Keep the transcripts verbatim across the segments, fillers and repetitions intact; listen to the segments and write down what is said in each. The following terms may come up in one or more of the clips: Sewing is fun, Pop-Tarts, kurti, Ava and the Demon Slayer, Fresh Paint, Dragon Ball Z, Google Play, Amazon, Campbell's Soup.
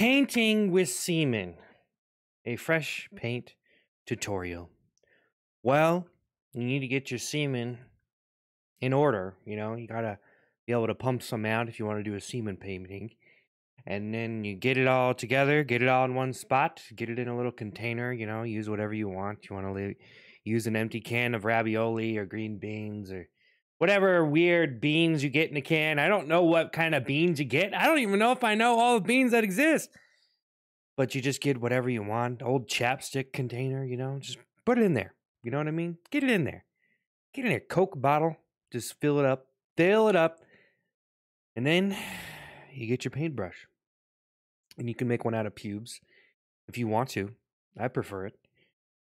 Painting with semen, a fresh paint tutorial. Well, you need to get your semen in order. You know, you gotta be able to pump some out if you want to do a semen painting. And then you get it all together, get it all in one spot, get it in a little container, you know, use whatever you want. You want to leave, use an empty can of ravioli or green beans or whatever weird beans you get in a can. I don't know what kind of beans you get. I don't even know if I know all the beans that exist. But you just get whatever you want. Old chapstick container, you know, just put it in there. You know what I mean? Get it in there. Get in a Coke bottle. Just fill it up. Fill it up. And then you get your paintbrush. And you can make one out of pubes if you want to. I prefer it.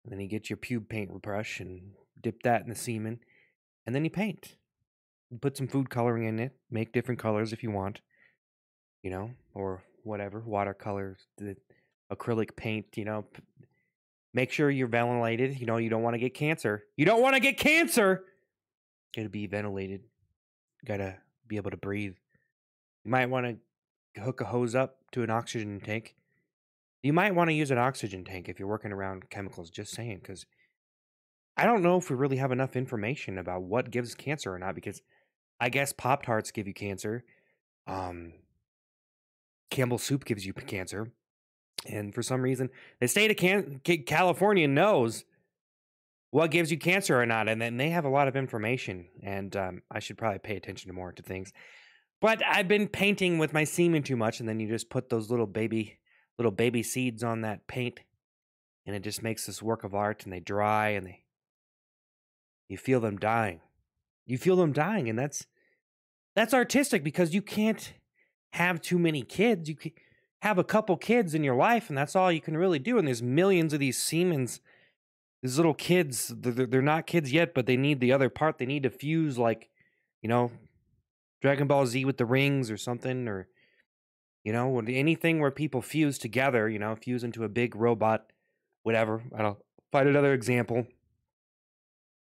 And then you get your pube paintbrush and dip that in the semen. And then you paint. You put some food coloring in it. Make different colors if you want. You know, or whatever. Watercolor, the acrylic paint, you know. Make sure you're ventilated. You know, you don't want to get cancer. You don't want to get cancer! Gotta be ventilated. Gotta be able to breathe. You might want to hook a hose up to an oxygen tank. You might want to use an oxygen tank if you're working around chemicals. Just saying, because I don't know if we really have enough information about what gives cancer or not, because I guess Pop-Tarts give you cancer. Um, Campbell's Soup gives you cancer. And for some reason, the state of Can- California knows what gives you cancer or not. And then they have a lot of information. And um, I should probably pay attention to more to things. But I've been painting with my semen too much. And then you just put those little baby, little baby seeds on that paint. And it just makes this work of art. And they dry and they... You feel them dying. You feel them dying, and that's that's artistic, because you can't have too many kids. You can have a couple kids in your life, and that's all you can really do. And there's millions of these semens, these little kids. They're, they're not kids yet, but they need the other part. They need to fuse, like, you know, Dragon Ball Z with the rings or something, or, you know, anything where people fuse together, you know, fuse into a big robot, whatever. I don't find another example.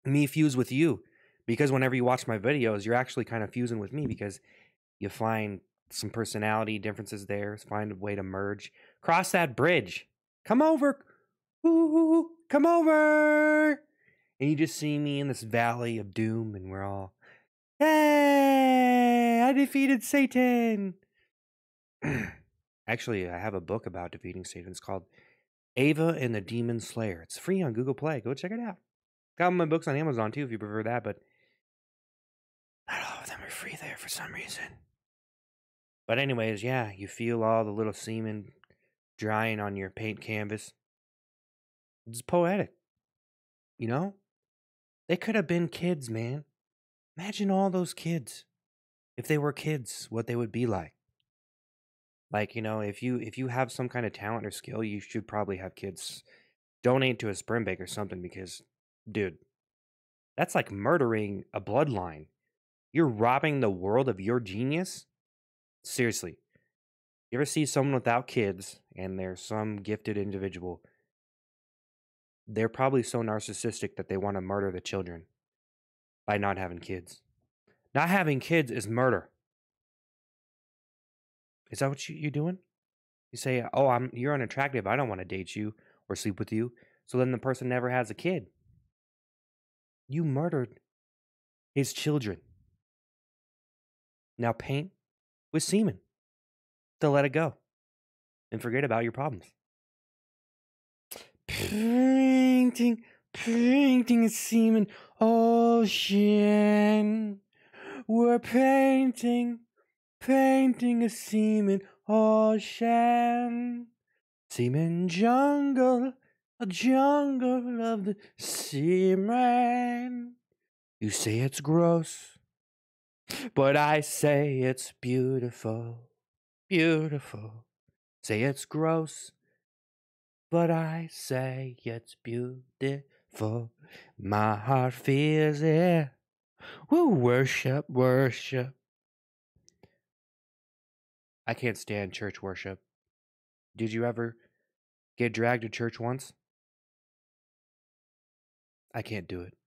Me fuse with you, because whenever you watch my videos, you're actually kind of fusing with me, because you find some personality differences there, find a way to merge, cross that bridge, come over, ooh, come over, and you just see me in this valley of doom, and we're all, hey, I defeated Satan. Actually, I have a book about defeating Satan. It's called Ava and the Demon Slayer. It's free on Google Play. Go check it out. Got my books on Amazon too if you prefer that, but not all of them are free there for some reason. But anyways, yeah, you feel all the little semen drying on your paint canvas. It's poetic. You know? They could have been kids, man. Imagine all those kids. If they were kids, what they would be like. Like, you know, if you if you have some kind of talent or skill, you should probably have kids. Donate to a sperm bank or something, because dude, that's like murdering a bloodline. You're robbing the world of your genius? Seriously. You ever see someone without kids and they're some gifted individual? They're probably so narcissistic that they want to murder the children by not having kids. Not having kids is murder. Is that what you, you're doing? You say, oh, I'm, you're unattractive. I don't want to date you or sleep with you. So then the person never has a kid. You murdered his children. Now paint with semen to let it go and forget about your problems. Painting, painting is semen. Ocean. We're painting, painting is semen. Ocean. Semen jungle. A jungle of the semen. You say it's gross, but I say it's beautiful, beautiful. Say it's gross, but I say it's beautiful. My heart feels it. Woo, worship, worship. I can't stand church worship. Did you ever get dragged to church once? I can't do it.